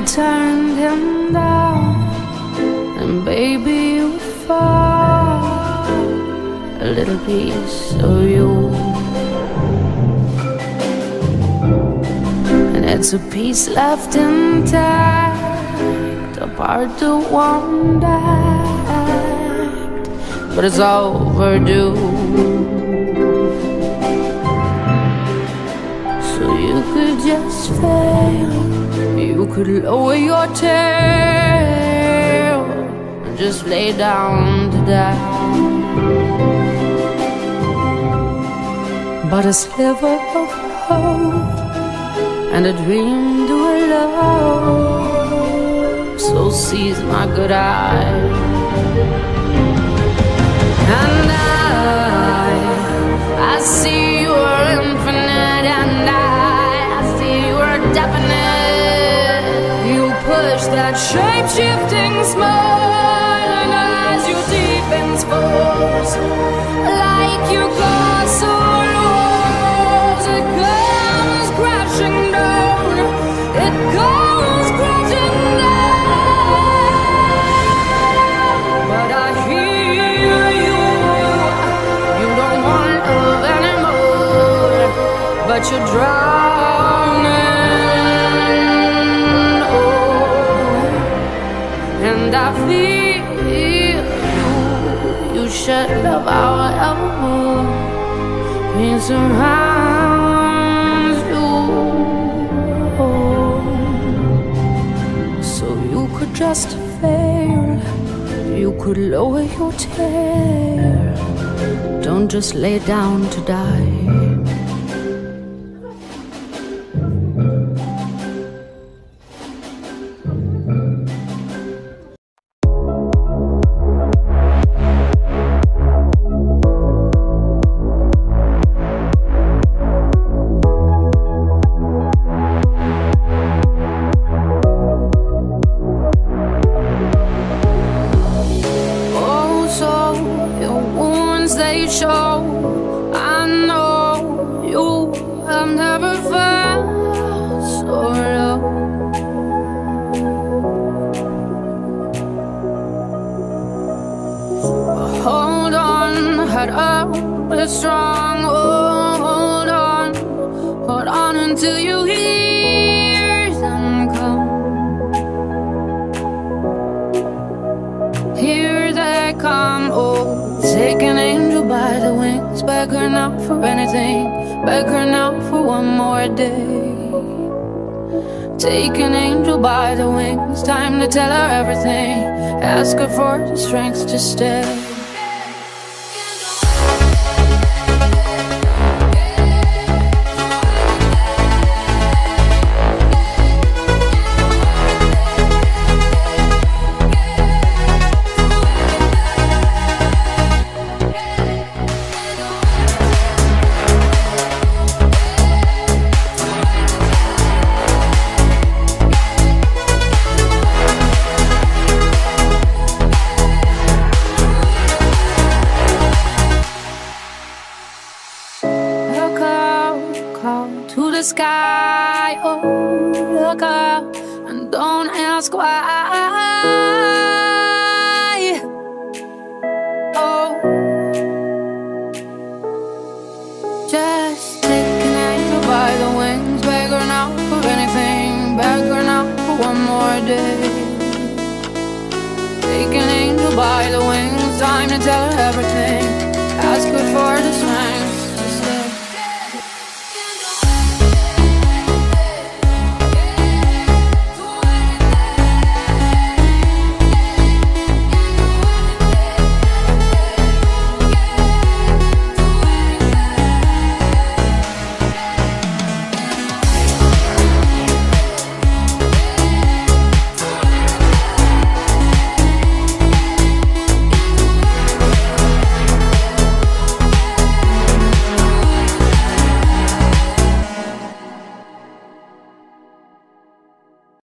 you turned him down, and baby, you found a little piece of you, and it's a piece left intact, a part that won't act, but it's overdue. So you could just fail. You could lower your tail and just lay down to die. But a sliver of hope and a dream to a love, so sees my good eye. And I see you are infinite, and I see you are definite. That shape-shifting smile, and as your defense falls, like your castle walls, it comes crashing down. It comes crashing down. But I hear you. You don't want love anymore, but you drown. And I feel you should love our elbow. Pain surrounds you. So you could just fail. You could lower your tail. Don't just lay down to die. By the wings, time to tell her everything.